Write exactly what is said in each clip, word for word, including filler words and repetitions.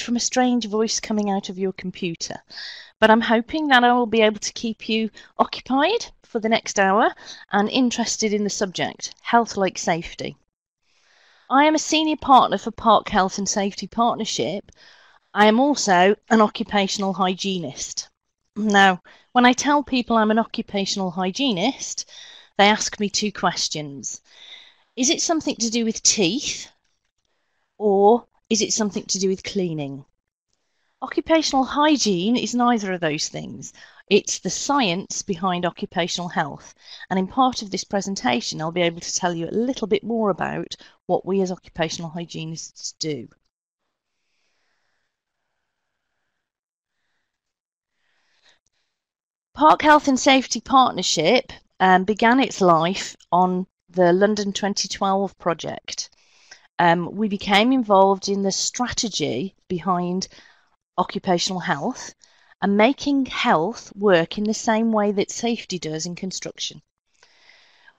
from a strange voice coming out of your computer. But I'm hoping that I will be able to keep you occupied for the next hour and interested in the subject, health like safety. I am a senior partner for Park Health and Safety Partnership. I am also an occupational hygienist. Now, when I tell people I'm an occupational hygienist, they ask me two questions. Is it something to do with teeth, or is it something to do with cleaning? Occupational hygiene is neither of those things. It's the science behind occupational health, and in part of this presentation I'll be able to tell you a little bit more about what we as occupational hygienists do. Park Health and Safety Partnership um, began its life on the London twenty twelve project. Um, we became involved in the strategy behind occupational health and making health work in the same way that safety does in construction.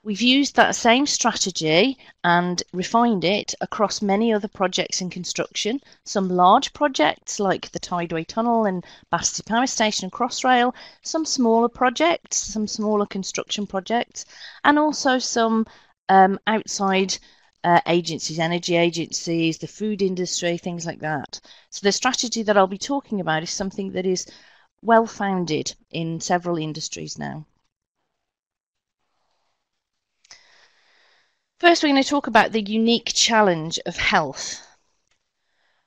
We've used that same strategy and refined it across many other projects in construction, some large projects like the Tideway Tunnel and Battersea Power Station and Crossrail, some smaller projects, some smaller construction projects, and also some um, outside Uh, agencies, energy agencies, the food industry, things like that. So the strategy that I'll be talking about is something that is well founded in several industries now. First, we're going to talk about the unique challenge of health.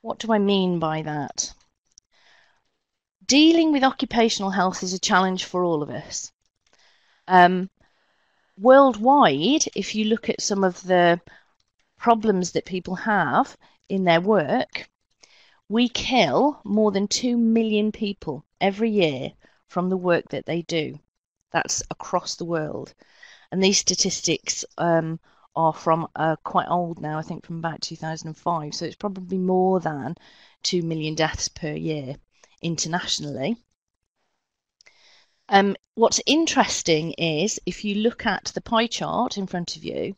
What do I mean by that? Dealing with occupational health is a challenge for all of us. Um, worldwide, if you look at some of the problems that people have in their work, we kill more than two million people every year from the work that they do. That's across the world. And these statistics um, are from uh, quite old now, I think from about two thousand five, so it's probably more than two million deaths per year internationally. Um, what's interesting is if you look at the pie chart in front of you,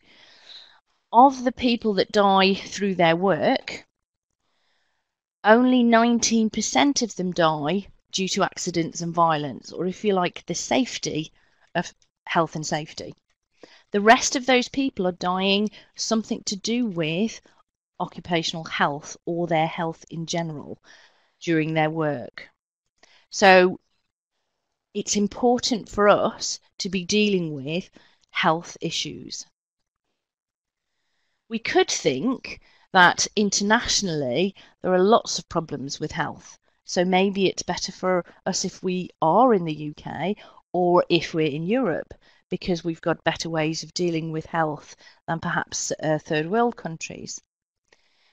of the people that die through their work, only nineteen percent of them die due to accidents and violence, or if you like, the safety of health and safety. The rest of those people are dying something to do with occupational health or their health in general during their work. So it's important for us to be dealing with health issues. We could think that internationally there are lots of problems with health, so maybe it's better for us if we are in the U K or if we're in Europe, because we've got better ways of dealing with health than perhaps uh, third world countries.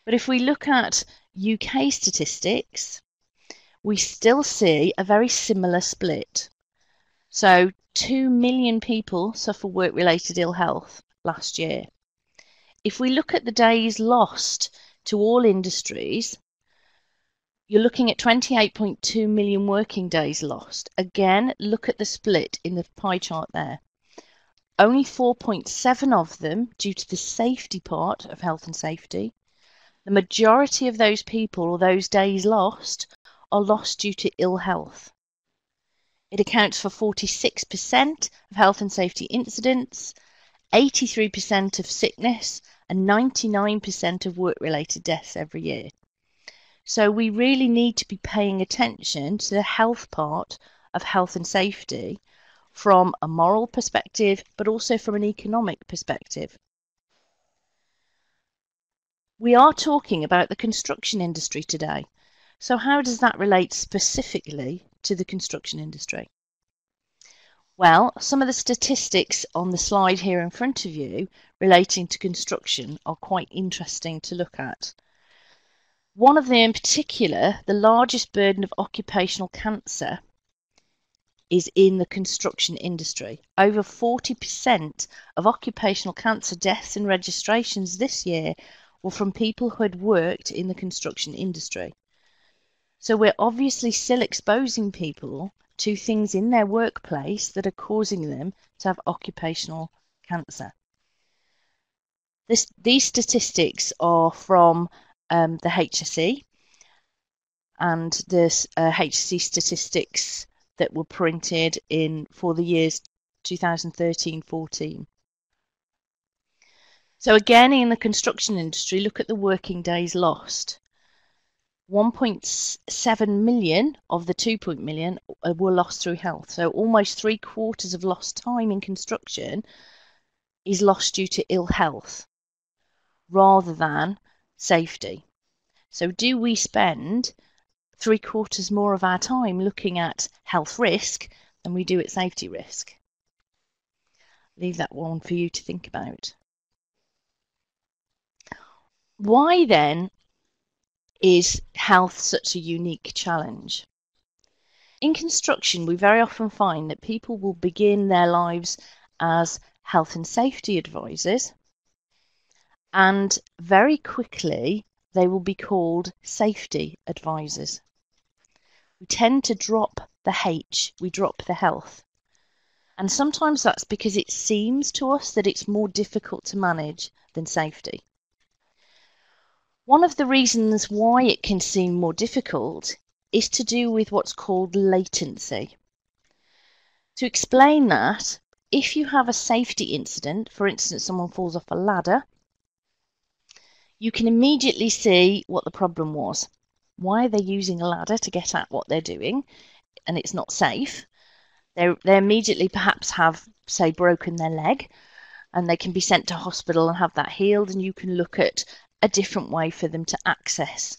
But if we look at U K statistics, we still see a very similar split. So two million people suffer work-related ill health last year. If we look at the days lost to all industries, you're looking at twenty-eight point two million working days lost. Again, look at the split in the pie chart there. Only four point seven of them due to the safety part of health and safety. The majority of those people, or those days lost, are lost due to ill health. It accounts for forty-six percent of health and safety incidents, eighty-three percent of sickness, and ninety-nine percent of work-related deaths every year. So we really need to be paying attention to the health part of health and safety from a moral perspective, but also from an economic perspective. We are talking about the construction industry today. So how does that relate specifically to the construction industry? Well, some of the statistics on the slide here in front of you relating to construction are quite interesting to look at. One of them in particular, the largest burden of occupational cancer is in the construction industry. Over forty percent of occupational cancer deaths and registrations this year were from people who had worked in the construction industry. So we're obviously still exposing people to things in their workplace that are causing them to have occupational cancer. This, these statistics are from um, the H S E, and the uh, H S E statistics that were printed in for the years two thousand thirteen fourteen. So again, in the construction industry, look at the working days lost. one point seven million of the two point million were lost through health. So almost three quarters of lost time in construction is lost due to ill health rather than safety. So do we spend three quarters more of our time looking at health risk than we do at safety risk? Leave that one for you to think about. Why then is health such a unique challenge? In construction, we very often find that people will begin their lives as health and safety advisors, and very quickly they will be called safety advisors. We tend to drop the H, we drop the health. And sometimes that's because it seems to us that it's more difficult to manage than safety. One of the reasons why it can seem more difficult is to do with what's called latency. To explain that, if you have a safety incident, for instance, someone falls off a ladder, you can immediately see what the problem was. Why are they using a ladder to get at what they're doing and it's not safe? They they immediately perhaps have, say, broken their leg, and they can be sent to hospital and have that healed, and you can look at a different way for them to access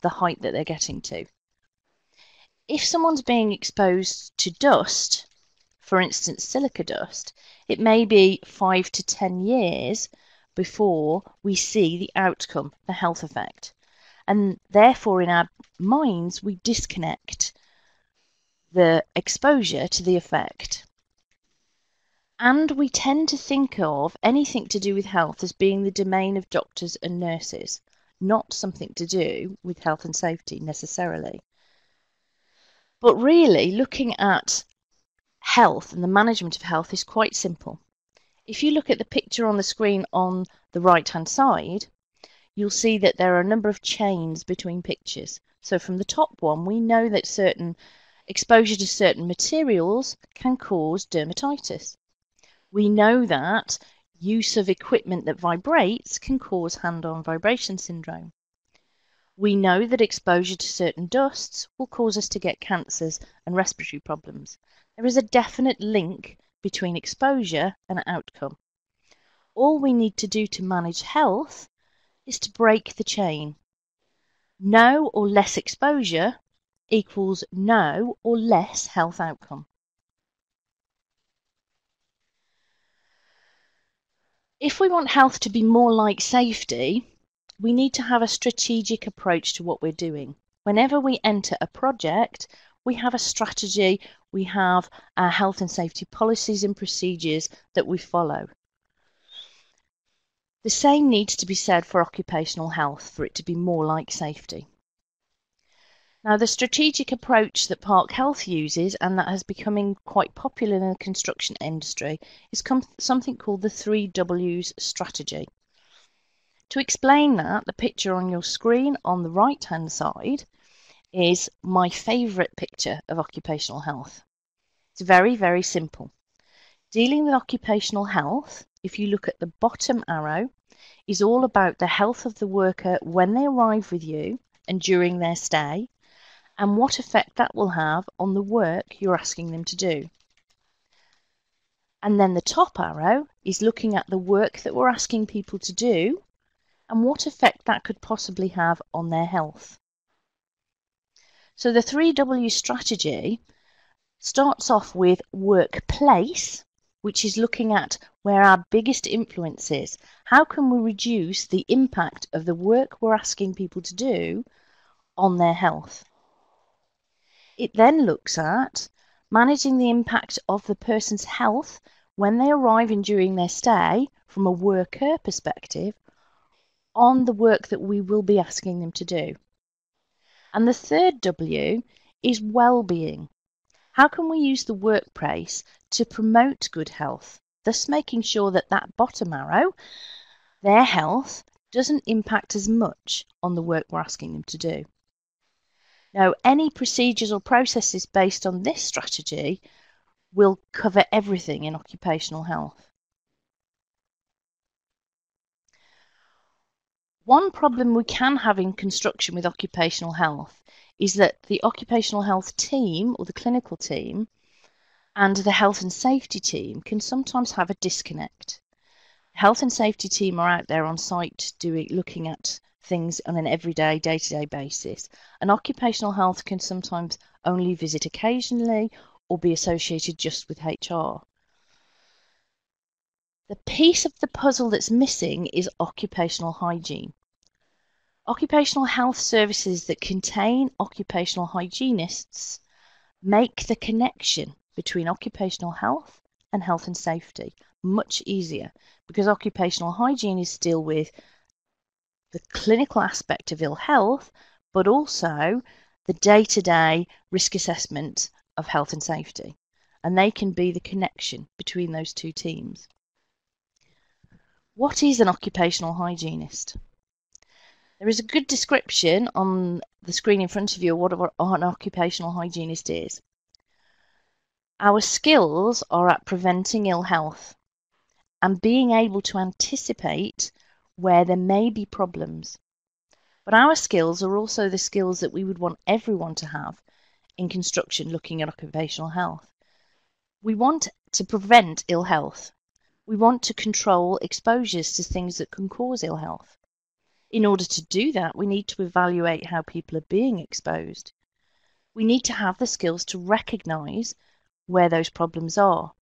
the height that they're getting to. If someone's being exposed to dust, for instance silica dust, it may be five to ten years before we see the outcome, the health effect, and therefore in our minds we disconnect the exposure to the effect. And we tend to think of anything to do with health as being the domain of doctors and nurses, not something to do with health and safety necessarily. But really, looking at health and the management of health is quite simple. If you look at the picture on the screen on the right-hand side, you'll see that there are a number of chains between pictures. So from the top one, we know that certain exposure to certain materials can cause dermatitis. We know that use of equipment that vibrates can cause hand-on vibration syndrome. We know that exposure to certain dusts will cause us to get cancers and respiratory problems. There is a definite link between exposure and outcome. All we need to do to manage health is to break the chain. No or less exposure equals no or less health outcome. If we want health to be more like safety, we need to have a strategic approach to what we're doing. Whenever we enter a project, we have a strategy, we have our health and safety policies and procedures that we follow. The same needs to be said for occupational health for it to be more like safety. Now, the strategic approach that Park Health uses, and that has become quite popular in the construction industry, is something called the three W's strategy. To explain that, the picture on your screen on the right-hand side is my favourite picture of occupational health. It's very, very simple. Dealing with occupational health, if you look at the bottom arrow, is all about the health of the worker when they arrive with you and during their stay, and what effect that will have on the work you're asking them to do. And then the top arrow is looking at the work that we're asking people to do and what effect that could possibly have on their health. So the three W strategy starts off with workplace, which is looking at where our biggest influence is. How can we reduce the impact of the work we're asking people to do on their health? It then looks at managing the impact of the person's health when they arrive and during their stay from a worker perspective on the work that we will be asking them to do. And the third W is well-being. How can we use the workplace to promote good health, thus making sure that that bottom arrow, their health, doesn't impact as much on the work we're asking them to do. Now, any procedures or processes based on this strategy will cover everything in occupational health. One problem we can have in construction with occupational health is that the occupational health team or the clinical team and the health and safety team can sometimes have a disconnect. The health and safety team are out there on site doing, looking at things on an everyday, day-to-day basis, and occupational health can sometimes only visit occasionally or be associated just with H R. The piece of the puzzle that's missing is occupational hygiene. Occupational health services that contain occupational hygienists make the connection between occupational health and health and safety much easier, because occupational hygiene is still with the clinical aspect of ill health, but also the day-to-day risk assessment of health and safety. And they can be the connection between those two teams. What is an occupational hygienist? There is a good description on the screen in front of you of what an occupational hygienist is. Our skills are at preventing ill health and being able to anticipate where there may be problems. But our skills are also the skills that we would want everyone to have in construction looking at occupational health. We want to prevent ill health. We want to control exposures to things that can cause ill health. In order to do that, we need to evaluate how people are being exposed. We need to have the skills to recognise where those problems are.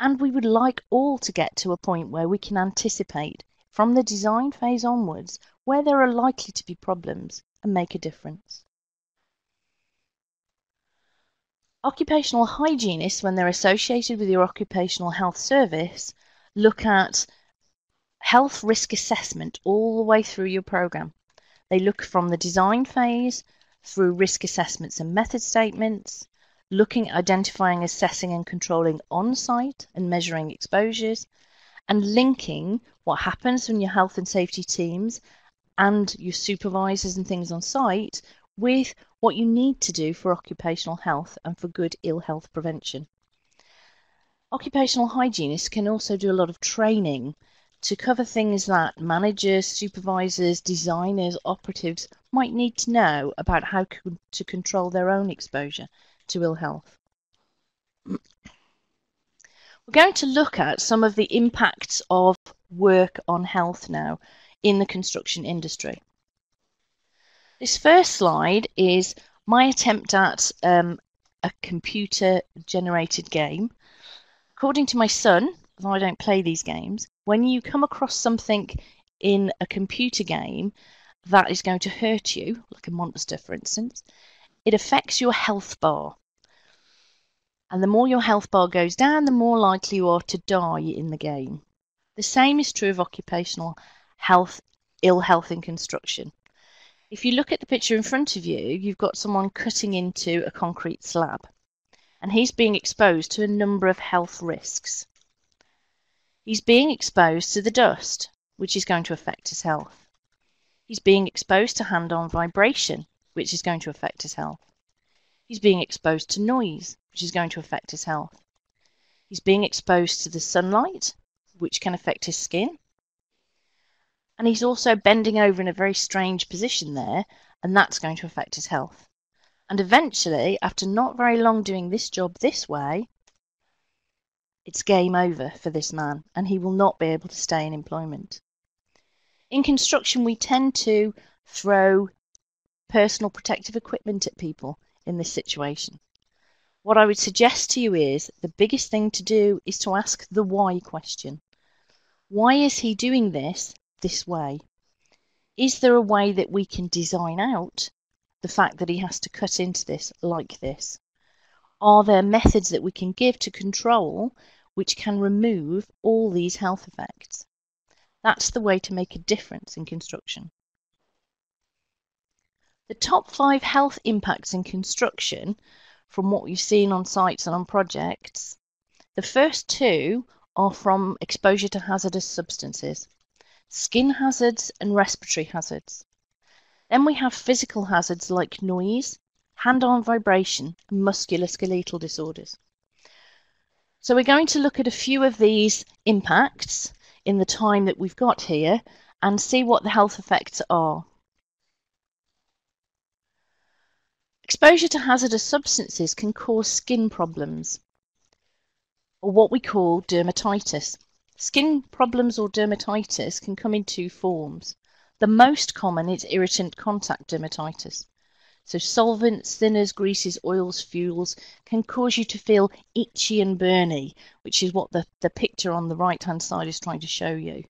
And we would like all to get to a point where we can anticipate from the design phase onwards where there are likely to be problems and make a difference. Occupational hygienists, when they're associated with your occupational health service, look at health risk assessment all the way through your programme. They look from the design phase through risk assessments and method statements, looking at identifying, assessing and controlling on-site and measuring exposures, and linking what happens from your health and safety teams and your supervisors and things on site with what you need to do for occupational health and for good ill health prevention. Occupational hygienists can also do a lot of training to cover things that managers, supervisors, designers, operatives might need to know about how to control their own exposure to ill health. We're going to look at some of the impacts of work on health now in the construction industry. This first slide is my attempt at um, a computer-generated game. According to my son, although I don't play these games, when you come across something in a computer game that is going to hurt you, like a monster for instance, it affects your health bar. And the more your health bar goes down, the more likely you are to die in the game. The same is true of occupational health, ill health in construction. If you look at the picture in front of you, you've got someone cutting into a concrete slab, and he's being exposed to a number of health risks. He's being exposed to the dust, which is going to affect his health. He's being exposed to hand-on vibration, which is going to affect his health. He's being exposed to noise, which is going to affect his health. He's being exposed to the sunlight, which can affect his skin. And he's also bending over in a very strange position there, and that's going to affect his health. And eventually, after not very long doing this job this way, it's game over for this man, and he will not be able to stay in employment. In construction, we tend to throw personal protective equipment at people in this situation. What I would suggest to you is the biggest thing to do is to ask the why question. Why is he doing this? This way? Is there a way that we can design out the fact that he has to cut into this like this? Are there methods that we can give to control which can remove all these health effects? That's the way to make a difference in construction. The top five health impacts in construction from what you've seen on sites and on projects, the first two are from exposure to hazardous substances. Skin hazards and respiratory hazards. Then we have physical hazards like noise, hand-arm vibration, and musculoskeletal disorders. So we're going to look at a few of these impacts in the time that we've got here and see what the health effects are. Exposure to hazardous substances can cause skin problems, or what we call dermatitis. Skin problems or dermatitis can come in two forms. The most common is irritant contact dermatitis. So solvents, thinners, greases, oils, fuels can cause you to feel itchy and burny, which is what the, the picture on the right-hand side is trying to show you.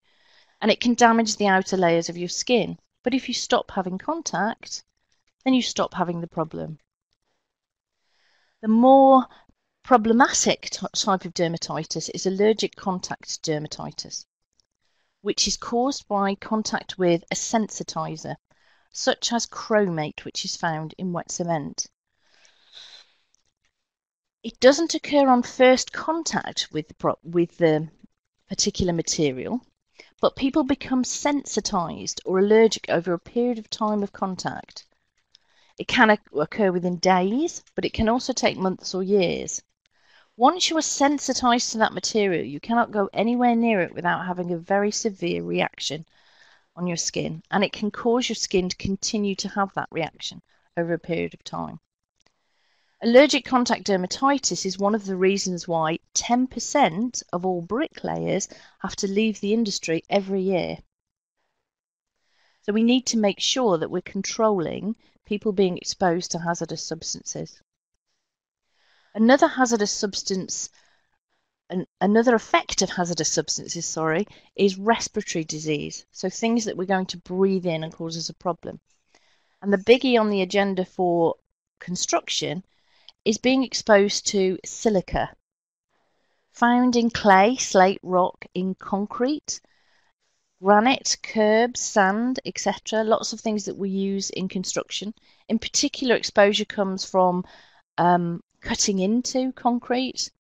And it can damage the outer layers of your skin. But if you stop having contact, then you stop having the problem. The more problematic type of dermatitis is allergic contact dermatitis, which is caused by contact with a sensitizer, such as chromate, which is found in wet cement. It doesn't occur on first contact with the, pro with the particular material, but people become sensitized or allergic over a period of time of contact. It can occur within days, but it can also take months or years. Once you are sensitized to that material, you cannot go anywhere near it without having a very severe reaction on your skin, and it can cause your skin to continue to have that reaction over a period of time. Allergic contact dermatitis is one of the reasons why ten percent of all bricklayers have to leave the industry every year. So we need to make sure that we're controlling people being exposed to hazardous substances. Another hazardous substance Another effect of hazardous substances, sorry, is respiratory disease. So things that we're going to breathe in and cause us a problem. And the biggie on the agenda for construction is being exposed to silica, found in clay, slate, rock, in concrete, granite, curbs, sand, et cetera. Lots of things that we use in construction. In particular, exposure comes from um, cutting into concrete.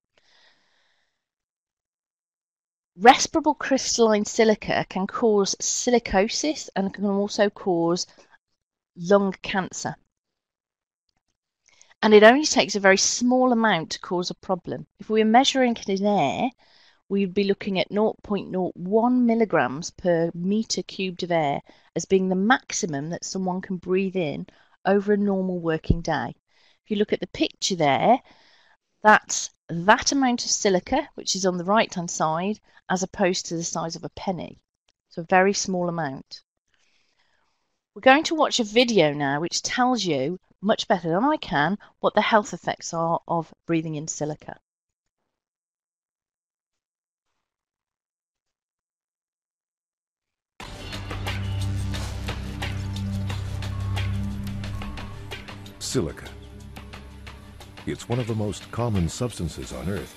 Respirable crystalline silica can cause silicosis and can also cause lung cancer. And it only takes a very small amount to cause a problem. If we were measuring it in air, we'd be looking at zero point zero one milligrams per meter cubed of air as being the maximum that someone can breathe in over a normal working day. If you look at the picture there, that's that amount of silica, which is on the right hand side, as opposed to the size of a penny. So a very small amount. We're going to watch a video now which tells you much better than I can what the health effects are of breathing in silica. Silica. It's one of the most common substances on Earth.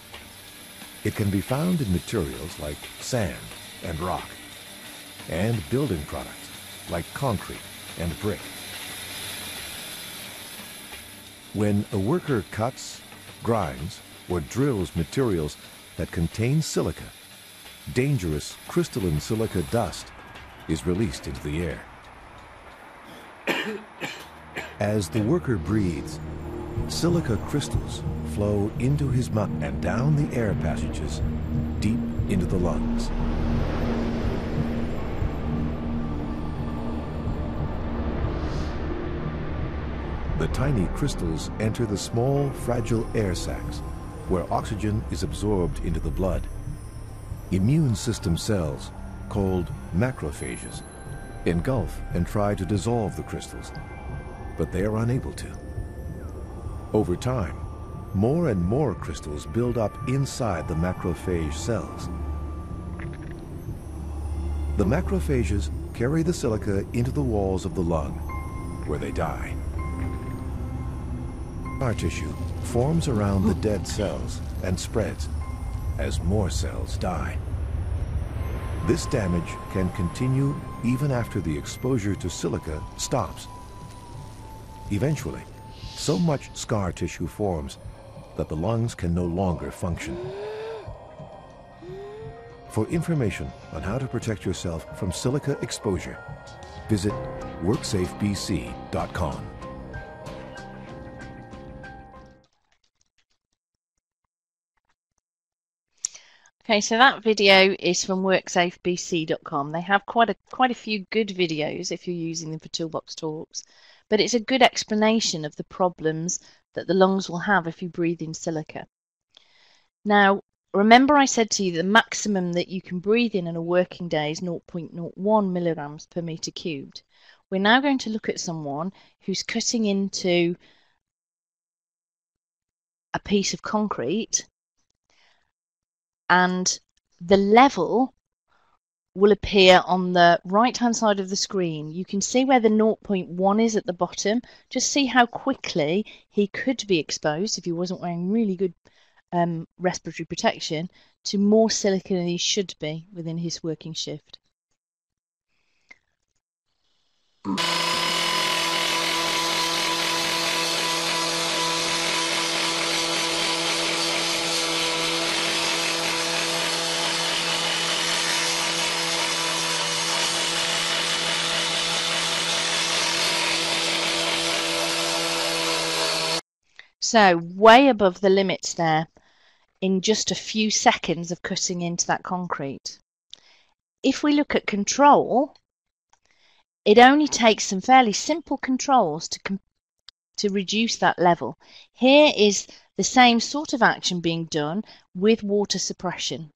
It can be found in materials like sand and rock, and building products like concrete and brick. When a worker cuts, grinds, or drills materials that contain silica, dangerous crystalline silica dust is released into the air. As the worker breathes, silica crystals flow into his mouth and down the air passages deep into the lungs. The tiny crystals enter the small, fragile air sacs where oxygen is absorbed into the blood. Immune system cells, called macrophages, engulf and try to dissolve the crystals, but they are unable to. Over time, more and more crystals build up inside the macrophage cells. The macrophages carry the silica into the walls of the lung, where they die. Scar tissue forms around the dead cells and spreads as more cells die. This damage can continue even after the exposure to silica stops. Eventually, so much scar tissue forms that the lungs can no longer function. For information on how to protect yourself from silica exposure, visit work safe b c dot com. Okay, so that video is from work safe b c dot com. They have quite a quite a few good videos if you're using them for toolbox talks, but it's a good explanation of the problems that the lungs will have if you breathe in silica. Now, remember I said to you the maximum that you can breathe in in a working day is zero point zero one milligrams per meter cubed. We're now going to look at someone who's cutting into a piece of concrete, and the level will appear on the right hand side of the screen. You can see where the zero point one is at the bottom. Just see how quickly he could be exposed, if he wasn't wearing really good um, respiratory protection, to more silica than he should be within his working shift. So way above the limits there in just a few seconds of cutting into that concrete. If we look at control, it only takes some fairly simple controls to, com to reduce that level. Here is the same sort of action being done with water suppression.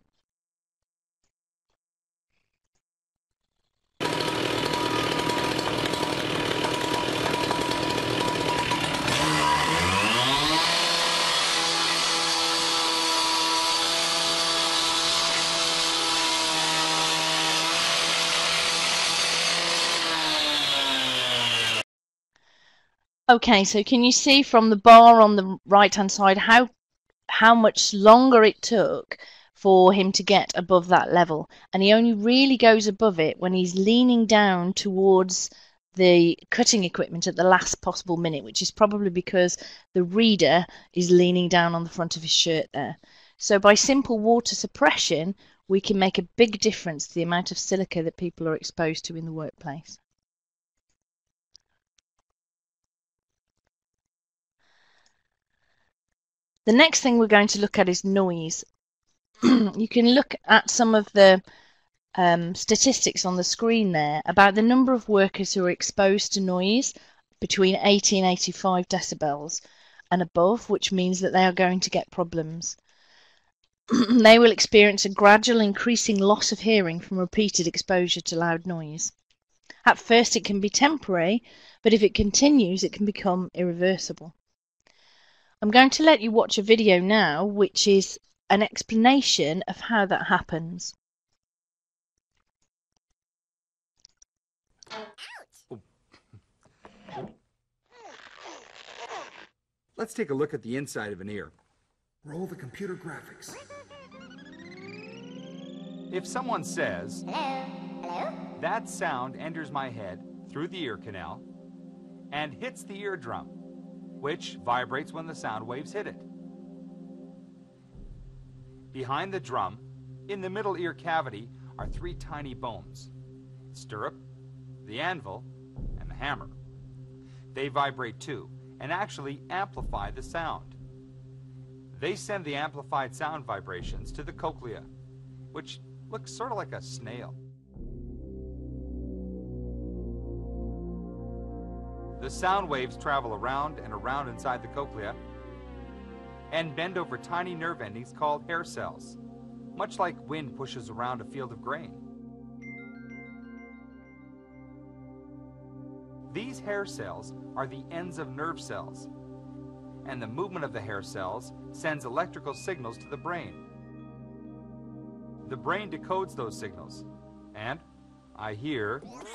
Okay, so can you see from the bar on the right-hand side how how much longer it took for him to get above that level? And he only really goes above it when he's leaning down towards the cutting equipment at the last possible minute, which is probably because the reader is leaning down on the front of his shirt there. So by simple water suppression, we can make a big difference to the amount of silica that people are exposed to in the workplace. The next thing we're going to look at is noise. You can look at some of the um, statistics on the screen there about the number of workers who are exposed to noise between eighty and eighty-five decibels and above, which means that they are going to get problems. They will experience a gradual increasing loss of hearing from repeated exposure to loud noise. At first it can be temporary, but if it continues it can become irreversible. I'm going to let you watch a video now, which is an explanation of how that happens. Let's take a look at the inside of an ear. Roll the computer graphics. If someone says, "Hello, hello," that sound enters my head through the ear canal and hits the eardrum, which vibrates when the sound waves hit it. Behind the drum, in the middle ear cavity, are three tiny bones, the stirrup, the anvil, and the hammer. They vibrate too, and actually amplify the sound. They send the amplified sound vibrations to the cochlea, which looks sort of like a snail. The sound waves travel around and around inside the cochlea and bend over tiny nerve endings called hair cells, much like wind pushes around a field of grain. These hair cells are the ends of nerve cells, and the movement of the hair cells sends electrical signals to the brain. The brain decodes those signals, and I hear mother.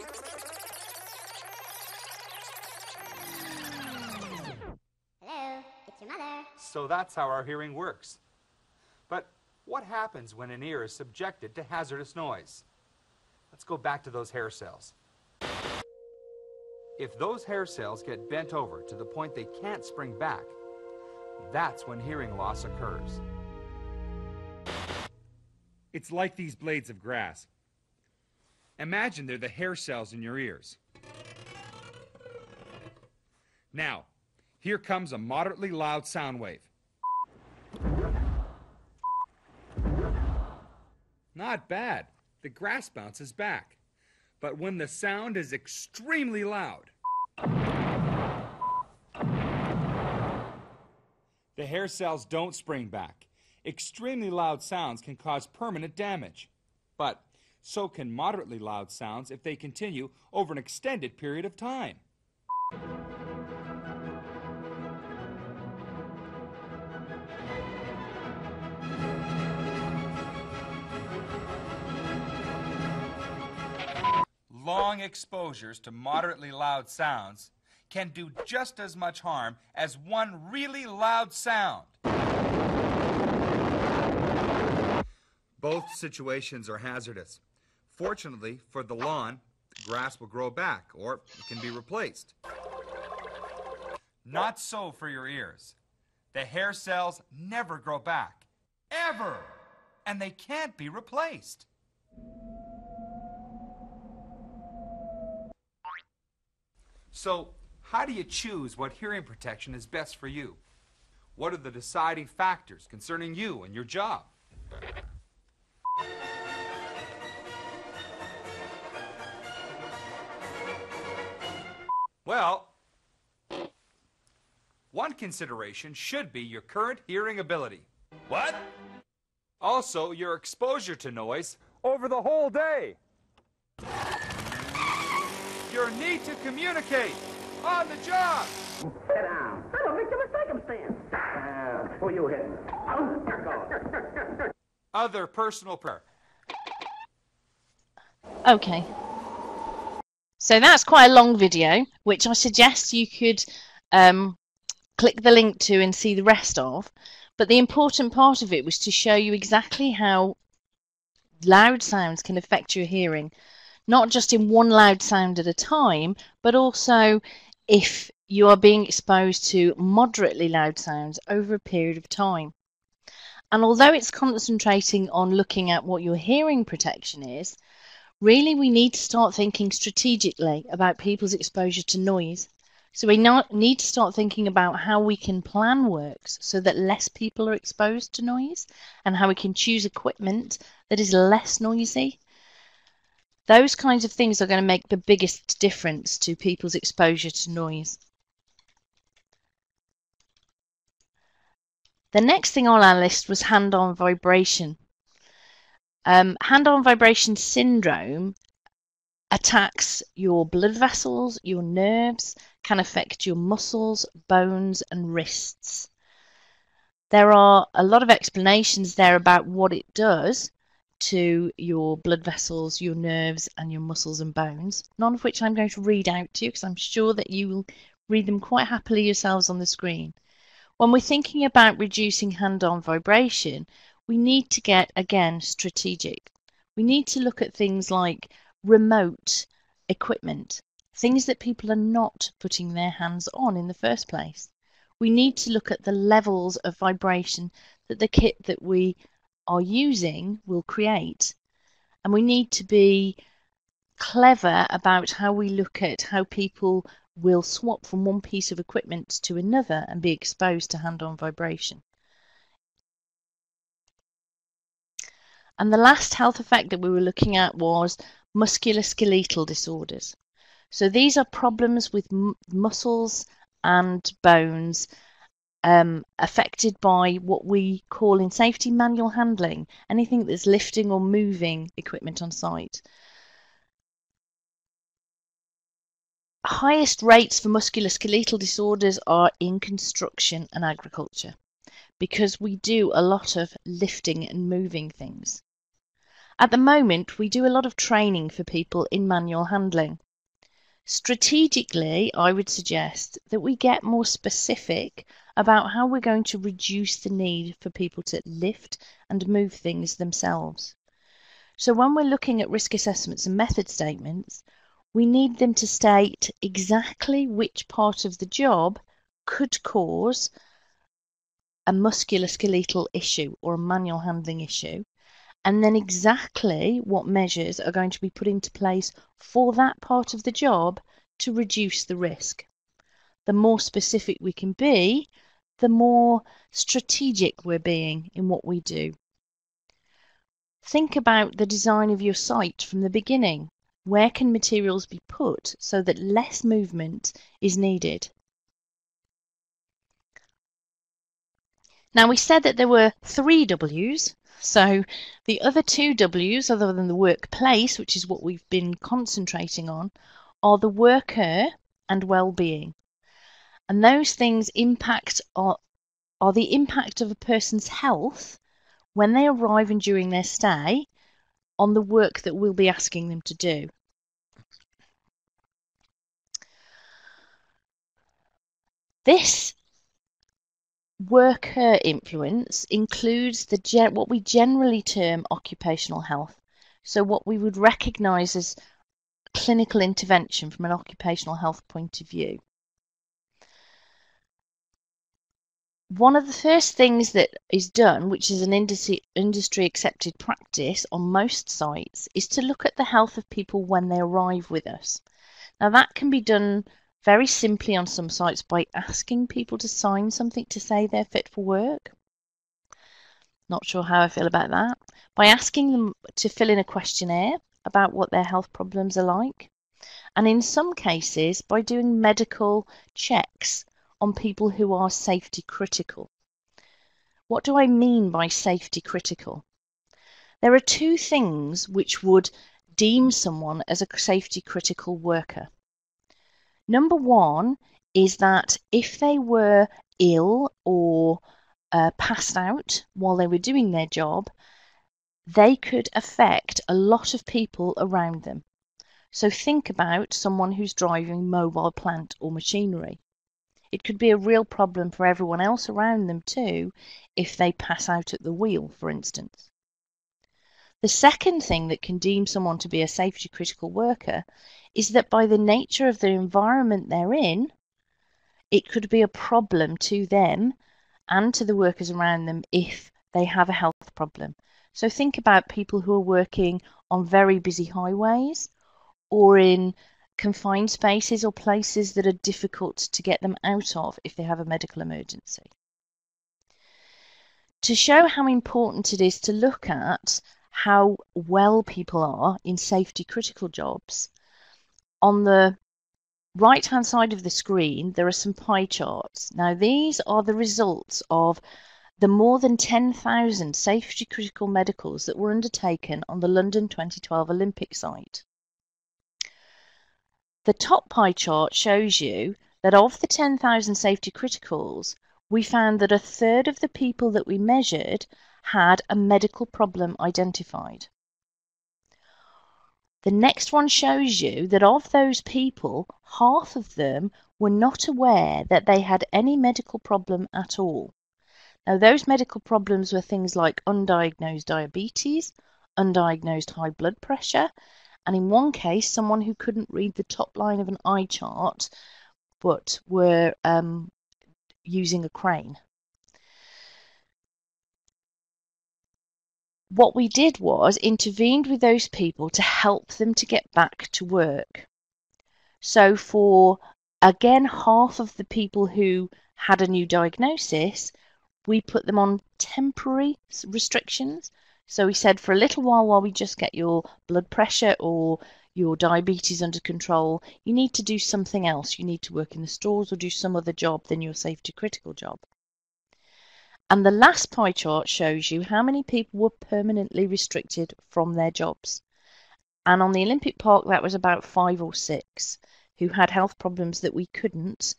So that's how our hearing works. But what happens when an ear is subjected to hazardous noise? Let's go back to those hair cells. If those hair cells get bent over to the point they can't spring back, that's when hearing loss occurs. It's like these blades of grass. Imagine they're the hair cells in your ears. Now, here comes a moderately loud sound wave. Not bad. The grass bounces back. But when the sound is extremely loud, the hair cells don't spring back. Extremely loud sounds can cause permanent damage. But so can moderately loud sounds if they continue over an extended period of time. Long exposures to moderately loud sounds can do just as much harm as one really loud sound. Both situations are hazardous. Fortunately for the lawn, the grass will grow back or it can be replaced. Not so for your ears. The hair cells never grow back, ever, and they can't be replaced. So, how do you choose what hearing protection is best for you? What are the deciding factors concerning you and your job? Well, one consideration should be your current hearing ability. What? Also, your exposure to noise over the whole day. Your need to communicate on the job. Sit down. I don't make them a circumstance. Uh, who are you hitting? Oh, other personal prayer. Okay. So that's quite a long video, which I suggest you could um, click the link to and see the rest of. But the important part of it was to show you exactly how loud sounds can affect your hearing. Not just in one loud sound at a time, but also if you are being exposed to moderately loud sounds over a period of time. And although it's concentrating on looking at what your hearing protection is, really we need to start thinking strategically about people's exposure to noise. So we need to start thinking about how we can plan works so that less people are exposed to noise and how we can choose equipment that is less noisy. Those kinds of things are going to make the biggest difference to people's exposure to noise. The next thing on our list was hand-on vibration. Um, hand-on vibration syndrome attacks your blood vessels, your nerves, can affect your muscles, bones, and wrists. There are a lot of explanations there about what it does to your blood vessels, your nerves, and your muscles and bones, none of which I'm going to read out to you because I'm sure that you will read them quite happily yourselves on the screen. When we're thinking about reducing hand-on vibration, we need to get, again, strategic. We need to look at things like remote equipment, things that people are not putting their hands on in the first place. We need to look at the levels of vibration that the kit that we are using will create, and we need to be clever about how we look at how people will swap from one piece of equipment to another and be exposed to hand-on vibration. And the last health effect that we were looking at was musculoskeletal disorders. So these are problems with m muscles and bones, Um, affected by what we call in safety manual handling, anything that's lifting or moving equipment on site. Highest rates for musculoskeletal disorders are in construction and agriculture because we do a lot of lifting and moving things. At the moment, we do a lot of training for people in manual handling. Strategically, I would suggest that we get more specific about how we're going to reduce the need for people to lift and move things themselves. So when we're looking at risk assessments and method statements, we need them to state exactly which part of the job could cause a musculoskeletal issue or a manual handling issue, and then exactly what measures are going to be put into place for that part of the job to reduce the risk. The more specific we can be, the more strategic we're being in what we do. Think about the design of your site from the beginning. Where can materials be put so that less movement is needed? Now, we said that there were three W's, so the other two W's, other than the workplace, which is what we've been concentrating on, are the worker and well-being. And those things impact are, are the impact of a person's health when they arrive and during their stay on the work that we'll be asking them to do. This worker influence includes the what we generally term occupational health, so what we would recognise as clinical intervention from an occupational health point of view. One of the first things that is done, which is an industry accepted practice on most sites, is to look at the health of people when they arrive with us. Now, that can be done very simply on some sites by asking people to sign something to say they're fit for work. Not sure how I feel about that. By asking them to fill in a questionnaire about what their health problems are like. And in some cases, by doing medical checks on people who are safety critical. What do I mean by safety critical? There are two things which would deem someone as a safety critical worker. Number one is that if they were ill or uh, passed out while they were doing their job, they could affect a lot of people around them. So think about someone who's driving mobile plant or machinery. It could be a real problem for everyone else around them too if they pass out at the wheel, for instance. The second thing that can deem someone to be a safety critical worker is that by the nature of the environment they're in, it could be a problem to them and to the workers around them if they have a health problem. So think about people who are working on very busy highways or in confined spaces or places that are difficult to get them out of if they have a medical emergency. To show how important it is to look at how well people are in safety critical jobs, on the right hand side of the screen there are some pie charts. Now, these are the results of the more than ten thousand safety critical medicals that were undertaken on the London twenty twelve Olympic site. The top pie chart shows you that of the ten thousand safety criticals, we found that a third of the people that we measured had a medical problem identified. The next one shows you that of those people, half of them were not aware that they had any medical problem at all. Now, those medical problems were things like undiagnosed diabetes, undiagnosed high blood pressure, and in one case, someone who couldn't read the top line of an eye chart but were um, using a crane. What we did was intervened with those people to help them to get back to work. So for, again, half of the people who had a new diagnosis, we put them on temporary restrictions. So we said, for a little while, while we just get your blood pressure or your diabetes under control, you need to do something else. You need to work in the stores or do some other job than your safety critical job. And the last pie chart shows you how many people were permanently restricted from their jobs. And on the Olympic Park, that was about five or six who had health problems that we couldn't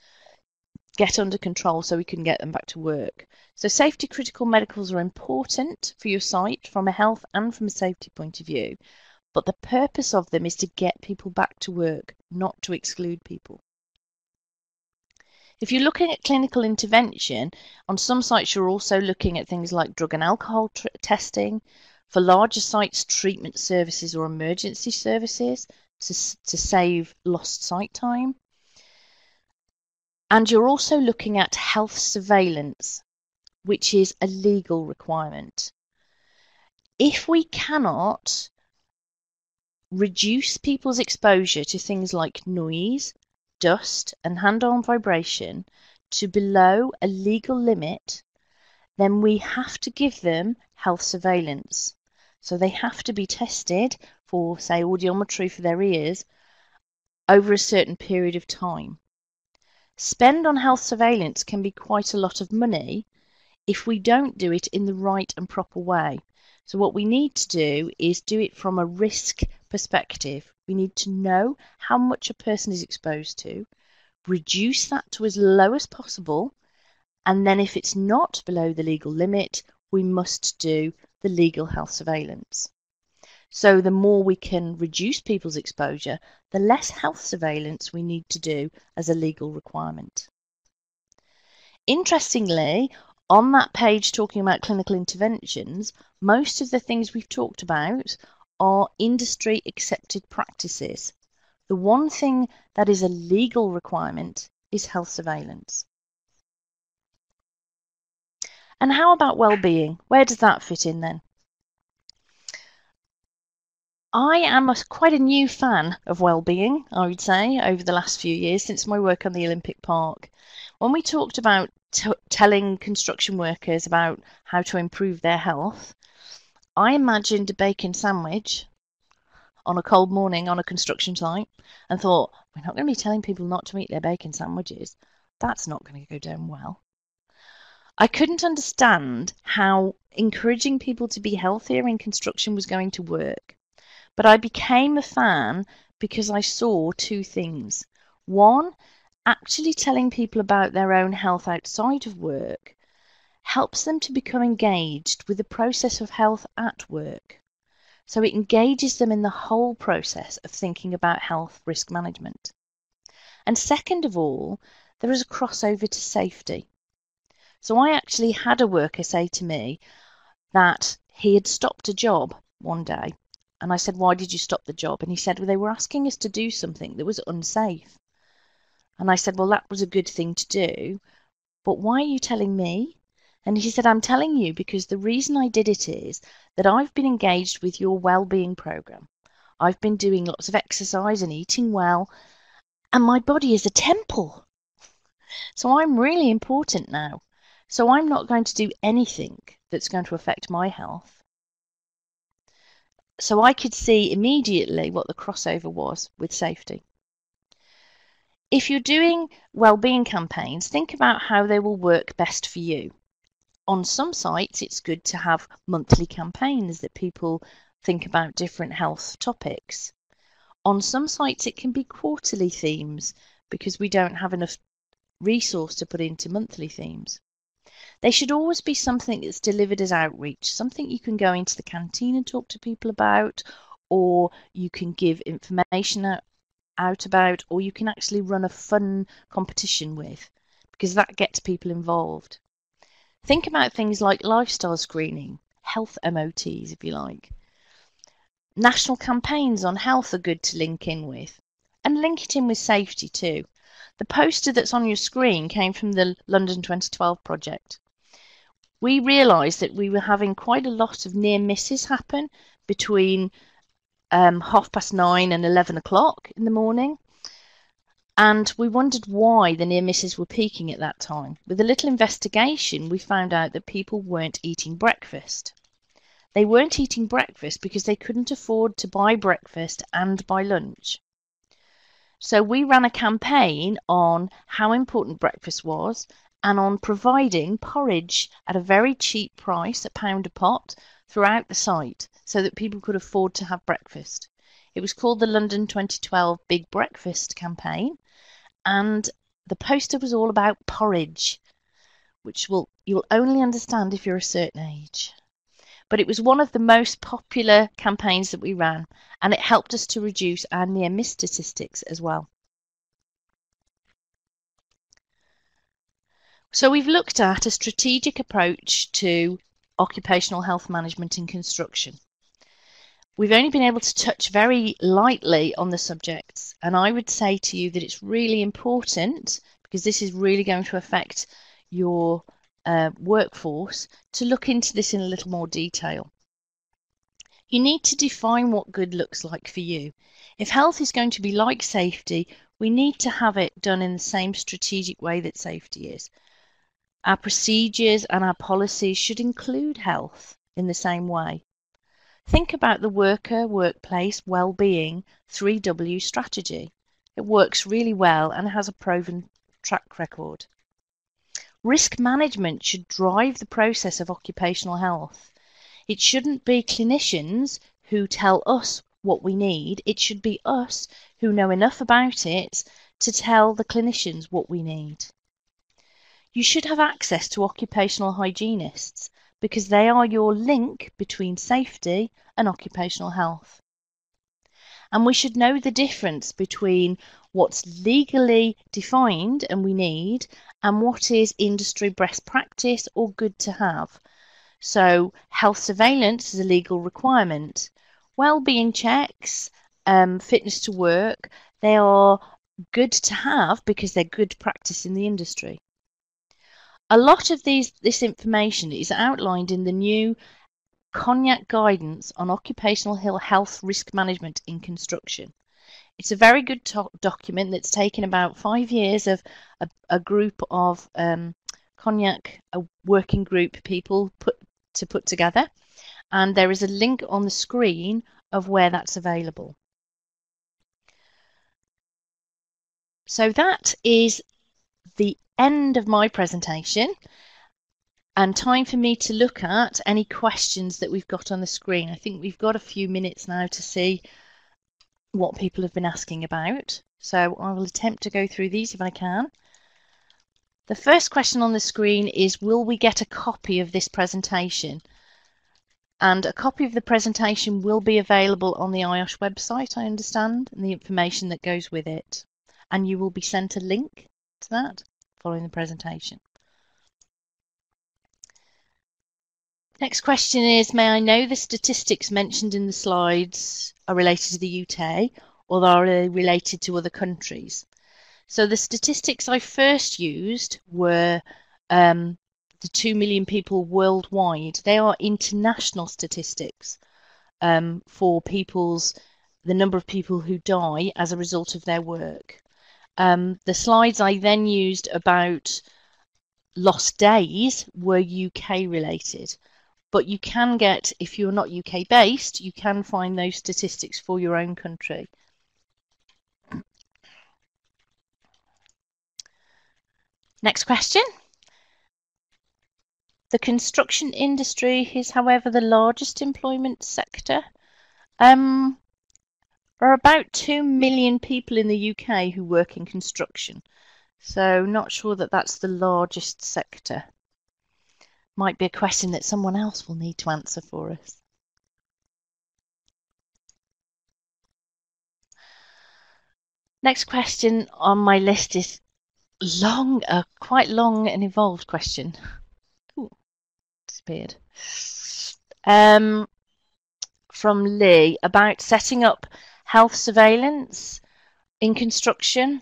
get under control, so we can get them back to work. So safety critical medicals are important for your site from a health and from a safety point of view, but the purpose of them is to get people back to work, not to exclude people. If you're looking at clinical intervention, on some sites you're also looking at things like drug and alcohol testing, for larger sites treatment services or emergency services to, to save lost site time. And you're also looking at health surveillance, which is a legal requirement. if we cannot reduce people's exposure to things like noise, dust and hand-on vibration to below a legal limit, then we have to give them health surveillance. So they have to be tested for, say, audiometry for their ears over a certain period of time. Spend on health surveillance can be quite a lot of money if we don't do it in the right and proper way. So what we need to do is do it from a risk perspective. We need to know how much a person is exposed to, reduce that to as low as possible, and then if it's not below the legal limit, we must do the legal health surveillance. So the more we can reduce people's exposure, the less health surveillance we need to do as a legal requirement. Interestingly, on that page talking about clinical interventions, most of the things we've talked about are industry accepted practices. The one thing that is a legal requirement is health surveillance. And how about well-being? Where does that fit in then? I am a, quite a new fan of well-being, I would say, over the last few years since my work on the Olympic Park. When we talked about t telling construction workers about how to improve their health, I imagined a bacon sandwich on a cold morning on a construction site and thought, we're not going to be telling people not to eat their bacon sandwiches. That's not going to go down well. I couldn't understand how encouraging people to be healthier in construction was going to work. But I became a fan because I saw two things. One, actually telling people about their own health outside of work helps them to become engaged with the process of health at work. So it engages them in the whole process of thinking about health risk management. And second of all, there is a crossover to safety. So I actually had a worker say to me that he had stopped a job one day. And I said, why did you stop the job? And he said, well, they were asking us to do something that was unsafe. And I said, well, that was a good thing to do, but why are you telling me? And he said, I'm telling you because the reason I did it is that I've been engaged with your well-being program. I've been doing lots of exercise and eating well, and my body is a temple. So I'm really important now. So I'm not going to do anything that's going to affect my health. So I could see immediately what the crossover was with safety. If you're doing well-being campaigns, think about how they will work best for you. On some sites, it's good to have monthly campaigns that people think about different health topics. On some sites, it can be quarterly themes because we don't have enough resource to put into monthly themes. They should always be something that's delivered as outreach, something you can go into the canteen and talk to people about, or you can give information out, out about, or you can actually run a fun competition with, because that gets people involved. Think about things like lifestyle screening, health M O Ts if you like. National campaigns on health are good to link in with, and link it in with safety too. The poster that's on your screen came from the London twenty twelve project. We realised that we were having quite a lot of near misses happen between um, half past nine and eleven o'clock in the morning. And we wondered why the near misses were peaking at that time. With a little investigation, we found out that people weren't eating breakfast. They weren't eating breakfast because they couldn't afford to buy breakfast and buy lunch. So we ran a campaign on how important breakfast was and on providing porridge at a very cheap price, a pound a pot, throughout the site so that people could afford to have breakfast. It was called the London twenty twelve Big Breakfast campaign, and the poster was all about porridge, which will you'll only understand if you're a certain age. But it was one of the most popular campaigns that we ran, and it helped us to reduce our near-miss statistics as well. So we've looked at a strategic approach to occupational health management in construction. We've only been able to touch very lightly on the subjects, and I would say to you that it's really important, because this is really going to affect your Uh, workforce, to look into this in a little more detail. You need to define what good looks like for you. If health is going to be like safety, we need to have it done in the same strategic way that safety is. Our procedures and our policies should include health in the same way. Think about the worker, workplace, well-being three W strategy. It works really well and has a proven track record. Risk management should drive the process of occupational health. It shouldn't be clinicians who tell us what we need. It should be us who know enough about it to tell the clinicians what we need. You should have access to occupational hygienists because they are your link between safety and occupational health. And we should know the difference between what's legally defined and we need and what is industry best practice or good to have. So health surveillance is a legal requirement. Well-being checks, um, fitness to work, they are good to have because they're good practice in the industry. A lot of these, this information is outlined in the new CONIAC guidance on occupational health risk management in construction. It's a very good document that's taken about five years of a, a group of um, CONIAC, a working group people put to put together, and there is a link on the screen of where that's available. So that is the end of my presentation, and time for me to look at any questions that we've got on the screen. I think we've got a few minutes now to see what people have been asking about, so I will attempt to go through these if I can. The first question on the screen is, will we get a copy of this presentation? And a copy of the presentation will be available on the I O S H website, I understand, and the information that goes with it, and you will be sent a link to that following the presentation. Next question is, may I know the statistics mentioned in the slides are related to the U K or are they related to other countries? So the statistics I first used were um, the two million people worldwide. They are international statistics um, for people's, the number of people who die as a result of their work. Um, the slides I then used about lost days were U K related, but you can get, if you're not U K based, you can find those statistics for your own country. Next question. The construction industry is, however, the largest employment sector. Um, There are about two million people in the U K who work in construction, so not sure that that's the largest sector. Might be a question that someone else will need to answer for us. Next question on my list is long, a uh, quite long and involved question. Ooh, disappeared. Um, from Lee about setting up health surveillance in construction.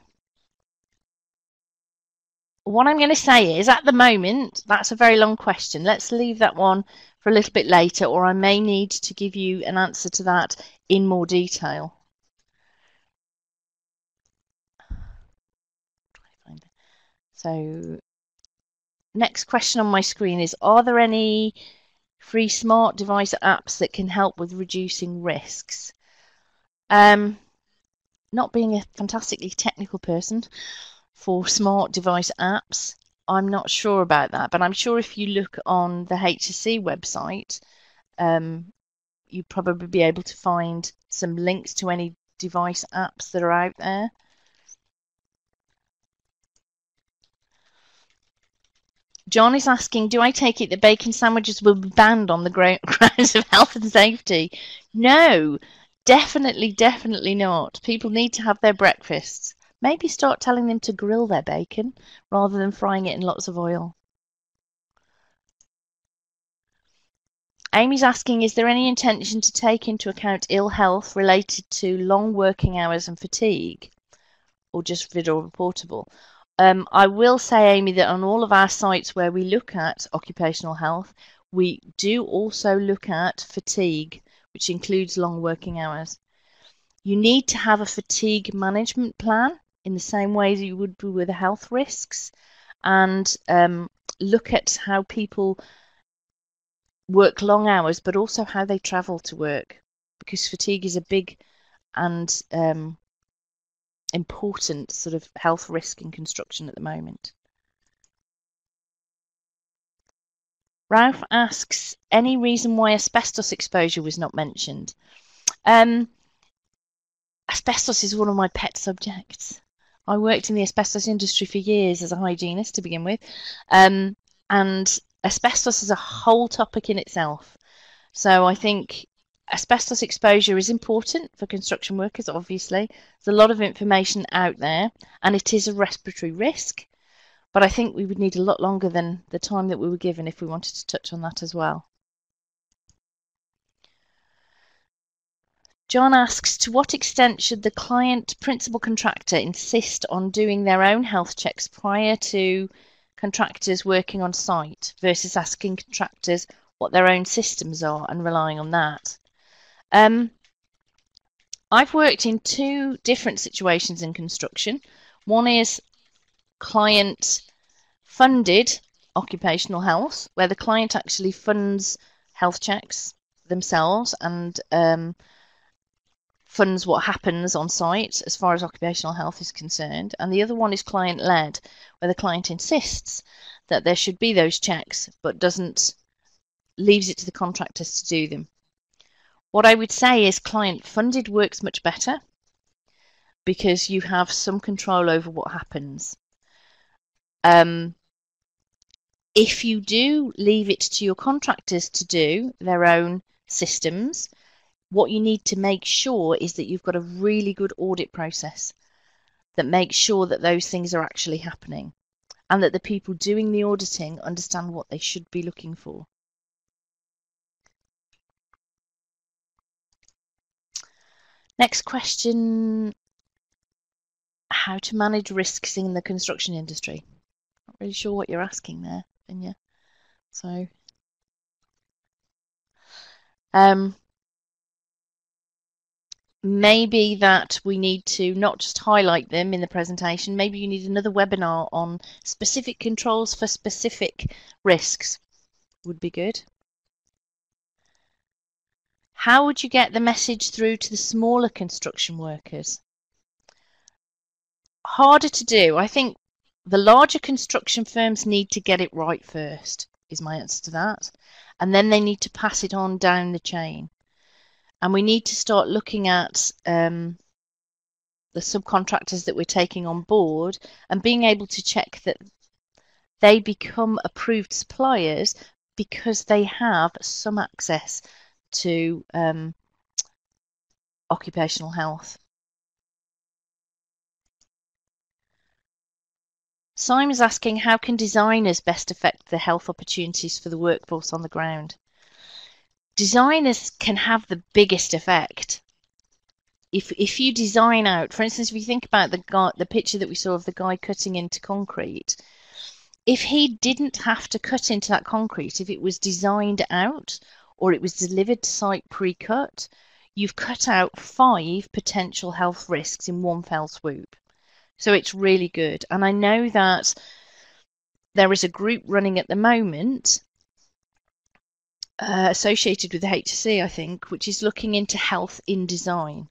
What I'm going to say is, at the moment, that's a very long question. Let's leave that one for a little bit later, or I may need to give you an answer to that in more detail. So, next question on my screen is, are there any free smart device apps that can help with reducing risks? Um, not being a fantastically technical person for smart device apps, I'm not sure about that, but I'm sure if you look on the H S E website, um, you'll probably be able to find some links to any device apps that are out there. John is asking, do I take it that bacon sandwiches will be banned on the grounds of health and safety? No. Definitely, definitely not. People need to have their breakfasts. Maybe start telling them to grill their bacon rather than frying it in lots of oil. Amy's asking, is there any intention to take into account ill health related to long working hours and fatigue, or just RIDDOR reportable? Um, I will say, Amy, that on all of our sites where we look at occupational health, we do also look at fatigue. which includes long working hours. You need to have a fatigue management plan in the same way that you would do with health risks, and um, look at how people work long hours, but also how they travel to work, because fatigue is a big and um, important sort of health risk in construction at the moment. Ralph asks, any reason why asbestos exposure was not mentioned? Um, asbestos is one of my pet subjects. I worked in the asbestos industry for years as a hygienist to begin with, um, and asbestos is a whole topic in itself. So I think asbestos exposure is important for construction workers, obviously. There's a lot of information out there, and it is a respiratory risk. But I think we would need a lot longer than the time that we were given if we wanted to touch on that as well. John asks, to what extent should the client principal contractor insist on doing their own health checks prior to contractors working on site versus asking contractors what their own systems are and relying on that? Um, I've worked in two different situations in construction. One is client-funded occupational health, where the client actually funds health checks themselves and um, funds what happens on site as far as occupational health is concerned. And the other one is client-led, where the client insists that there should be those checks, but doesn't, leaves it to the contractors to do them. What I would say is client-funded works much better, because you have some control over what happens. Um, if you do leave it to your contractors to do their own systems, what you need to make sure is that you've got a really good audit process that makes sure that those things are actually happening, and that the people doing the auditing understand what they should be looking for. Next question, how to manage risks in the construction industry. Not really sure what you're asking there, Vinya. So, um, maybe that we need to not just highlight them in the presentation. Maybe you need another webinar on specific controls for specific risks. Would be good. How would you get the message through to the smaller construction workers? Harder to do. I think the larger construction firms need to get it right first, is my answer to that. And then they need to pass it on down the chain. And we need to start looking at um, the subcontractors that we're taking on board and being able to check that they become approved suppliers because they have some access to um, occupational health. Simon's asking, how can designers best affect the health opportunities for the workforce on the ground? Designers can have the biggest effect. If, if you design out, for instance, if you think about the, guy, the picture that we saw of the guy cutting into concrete, if he didn't have to cut into that concrete, if it was designed out or it was delivered to site pre-cut, you've cut out five potential health risks in one fell swoop. So it's really good. And I know that there is a group running at the moment uh, associated with the H S E, I think, which is looking into health in design.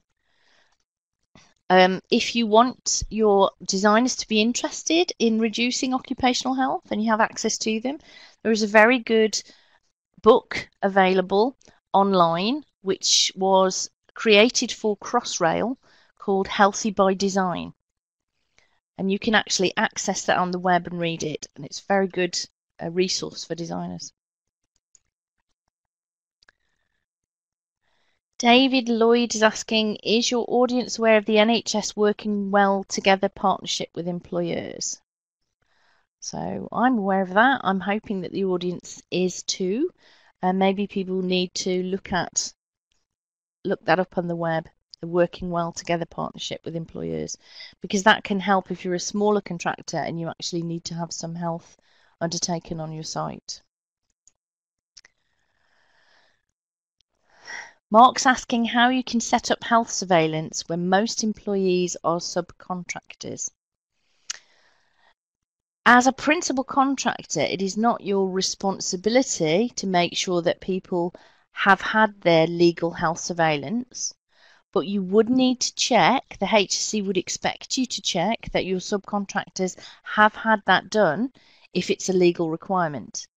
Um, if you want your designers to be interested in reducing occupational health and you have access to them, there is a very good book available online, which was created for Crossrail, called Healthy by Design. And you can actually access that on the web and read it. And it's a very good uh, resource for designers. David Lloyd is asking, is your audience aware of the N H S Working Well Together partnership with employers? So I'm aware of that. I'm hoping that the audience is too. Uh, maybe people need to look at, look that up on the web. The Working Well Together partnership with employers, because that can help if you're a smaller contractor and you actually need to have some health undertaken on your site. Mark's asking how you can set up health surveillance when most employees are subcontractors. As a principal contractor, it is not your responsibility to make sure that people have had their legal health surveillance, but you would need to check, the H S E would expect you to check that your subcontractors have had that done if it's a legal requirement.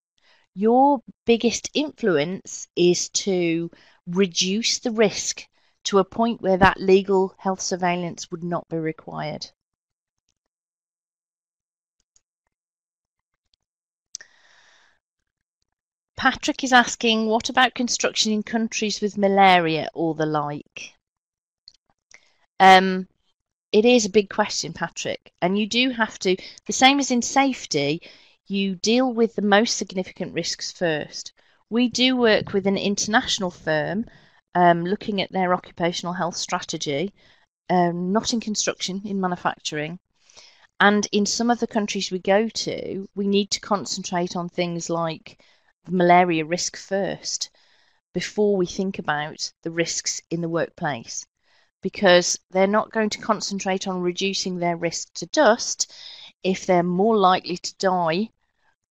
Your biggest influence is to reduce the risk to a point where that legal health surveillance would not be required. Patrick is asking, what about construction in countries with malaria or the like? Um, it is a big question, Patrick, and you do have to, the same as in safety, you deal with the most significant risks first. We do work with an international firm um, looking at their occupational health strategy, um, not in construction, in manufacturing. And in some of the countries we go to, we need to concentrate on things like malaria risk first before we think about the risks in the workplace, because they're not going to concentrate on reducing their risk to dust if they're more likely to die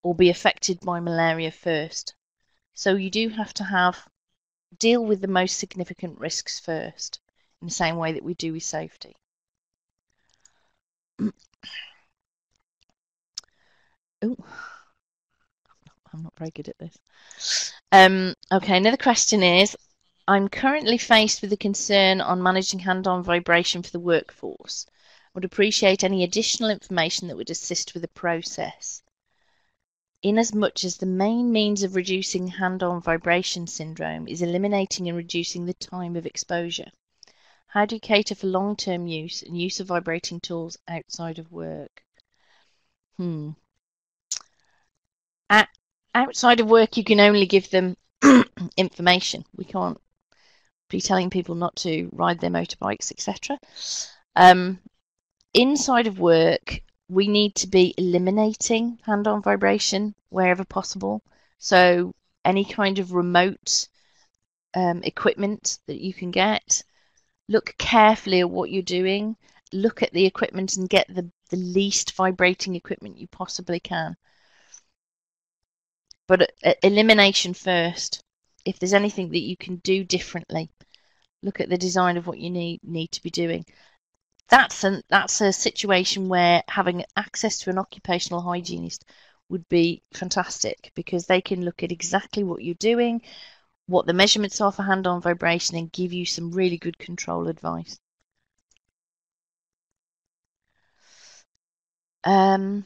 or be affected by malaria first. So you do have to have deal with the most significant risks first in the same way that we do with safety. Ooh. I'm not very good at this. Um, okay, another question is, I'm currently faced with a concern on managing hand-on vibration for the workforce. I would appreciate any additional information that would assist with the process. Inasmuch as the main means of reducing hand-on vibration syndrome is eliminating and reducing the time of exposure, how do you cater for long-term use and use of vibrating tools outside of work? Hmm. At Outside of work, you can only give them information. We can't be telling people not to ride their motorbikes, et cetera. Um, inside of work, we need to be eliminating hand-on vibration wherever possible. So any kind of remote um, equipment that you can get, look carefully at what you're doing, look at the equipment and get the, the least vibrating equipment you possibly can. But elimination first. If there's anything that you can do differently, look at the design of what you need need to be doing. That's an that's a situation where having access to an occupational hygienist would be fantastic, because they can look at exactly what you're doing, what the measurements are for hand-on vibration, and give you some really good control advice. Um.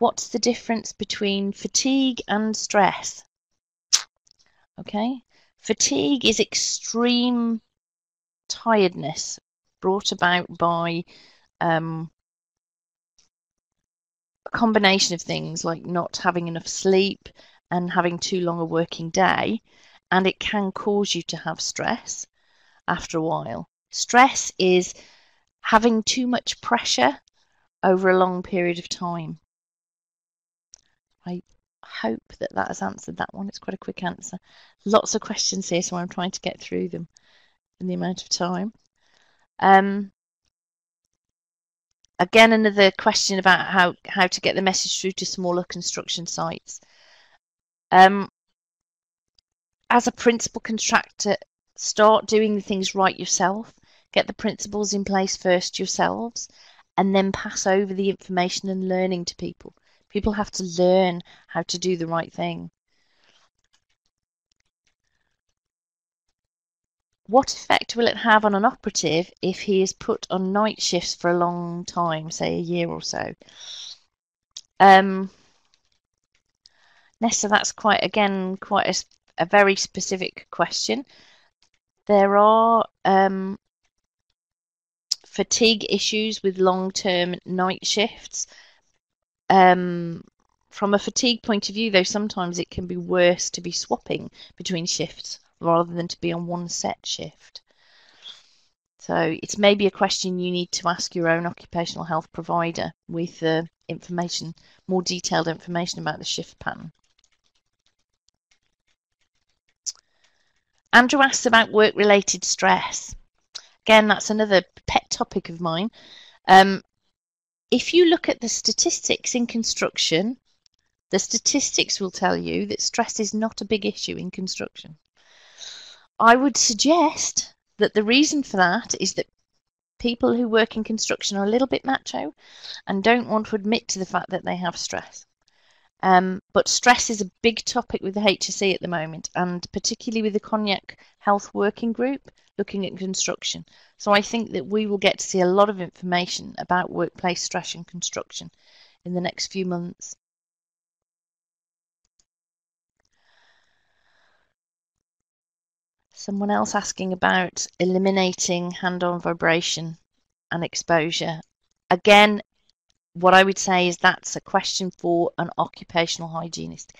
What's the difference between fatigue and stress? Okay, fatigue is extreme tiredness brought about by um, a combination of things like not having enough sleep and having too long a working day, and it can cause you to have stress after a while. Stress is having too much pressure over a long period of time. I hope that that has answered that one. It's quite a quick answer. Lots of questions here, so I'm trying to get through them in the amount of time. Um, again, another question about how, how to get the message through to smaller construction sites. Um, as a principal contractor, start doing the things right yourself. Get the principles in place first yourselves, and then pass over the information and learning to people. People have to learn how to do the right thing. What effect will it have on an operative if he is put on night shifts for a long time, say a year or so? Um, Nessa, that's quite, again, quite a, a very specific question. There are um, fatigue issues with long-term night shifts. Um, from a fatigue point of view, though, sometimes it can be worse to be swapping between shifts rather than to be on one set shift. So it's maybe a question you need to ask your own occupational health provider with uh, information, more detailed information about the shift pattern. Andrew asks about work-related stress. Again, that's another pet topic of mine. Um, if you look at the statistics in construction, the statistics will tell you that stress is not a big issue in construction. I would suggest that the reason for that is that people who work in construction are a little bit macho and don't want to admit to the fact that they have stress. Um, but stress is a big topic with the H S E at the moment, and particularly with the CONIAC Health Working Group looking at construction. So I think that we will get to see a lot of information about workplace stress and construction in the next few months. Someone else asking about eliminating hand-on vibration and exposure. Again, what I would say is that's a question for an occupational hygienist.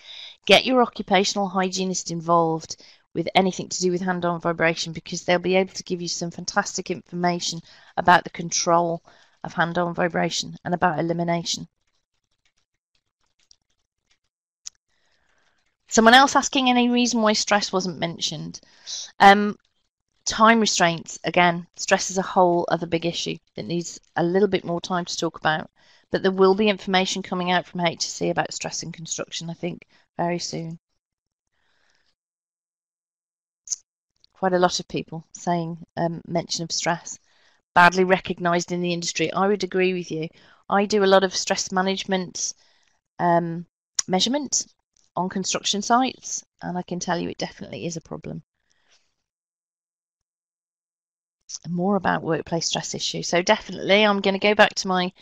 Get your occupational hygienist involved with anything to do with hand-on vibration, because they'll be able to give you some fantastic information about the control of hand-on vibration and about elimination. Someone else asking any reason why stress wasn't mentioned. Um, time restraints, again, stress is a whole other big issue that needs a little bit more time to talk about. But there will be information coming out from H S E about stress in construction, I think, very soon. Quite a lot of people saying um, mention of stress. Badly recognised in the industry. I would agree with you. I do a lot of stress management um, measurement on construction sites, and I can tell you it definitely is a problem. And more about workplace stress issues. So definitely I'm going to go back to my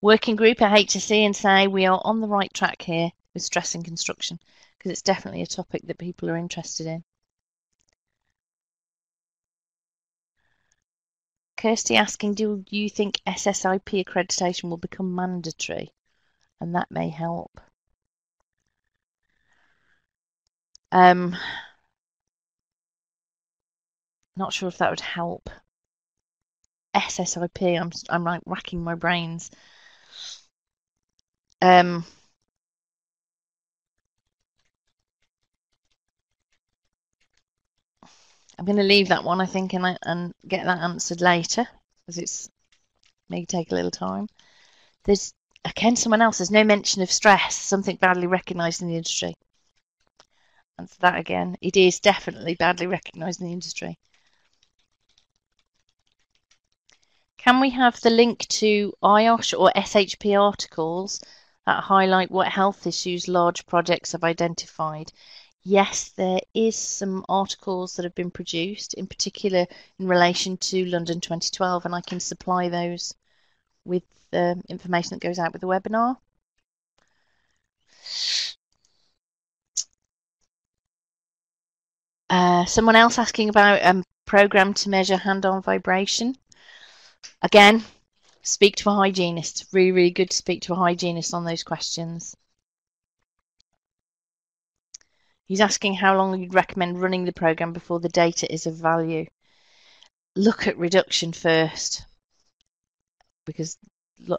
working group at H S E and say we are on the right track here with stress in construction, because it's definitely a topic that people are interested in. Kirsty asking, do you think S S I P accreditation will become mandatory? And that may help. Um, not sure if that would help. S S I P, I'm, I'm like racking my brains. Um, I'm going to leave that one, I think, and, I, and get that answered later, because it's may take a little time. There's again someone else. There's no mention of stress. Something badly recognised in the industry. Answer that again. It is definitely badly recognised in the industry. Can we have the link to I O S H or S H P articles that highlight what health issues large projects have identified? Yes, there is some articles that have been produced, in particular in relation to London twenty twelve, and I can supply those with the information that goes out with the webinar. Uh, someone else asking about a um, programme to measure hand-on vibration. Again, speak to a hygienist. Really, really good to speak to a hygienist on those questions. He's asking how long you'd recommend running the programme before the data is of value. Look at reduction first, because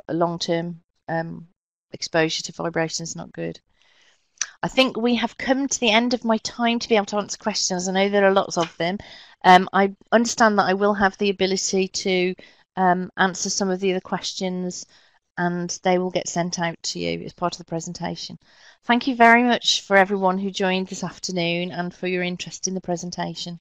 long-term um, exposure to vibration is not good. I think we have come to the end of my time to be able to answer questions. I know there are lots of them. Um, I understand that I will have the ability to um, answer some of the other questions, and they will get sent out to you as part of the presentation. Thank you very much for everyone who joined this afternoon and for your interest in the presentation.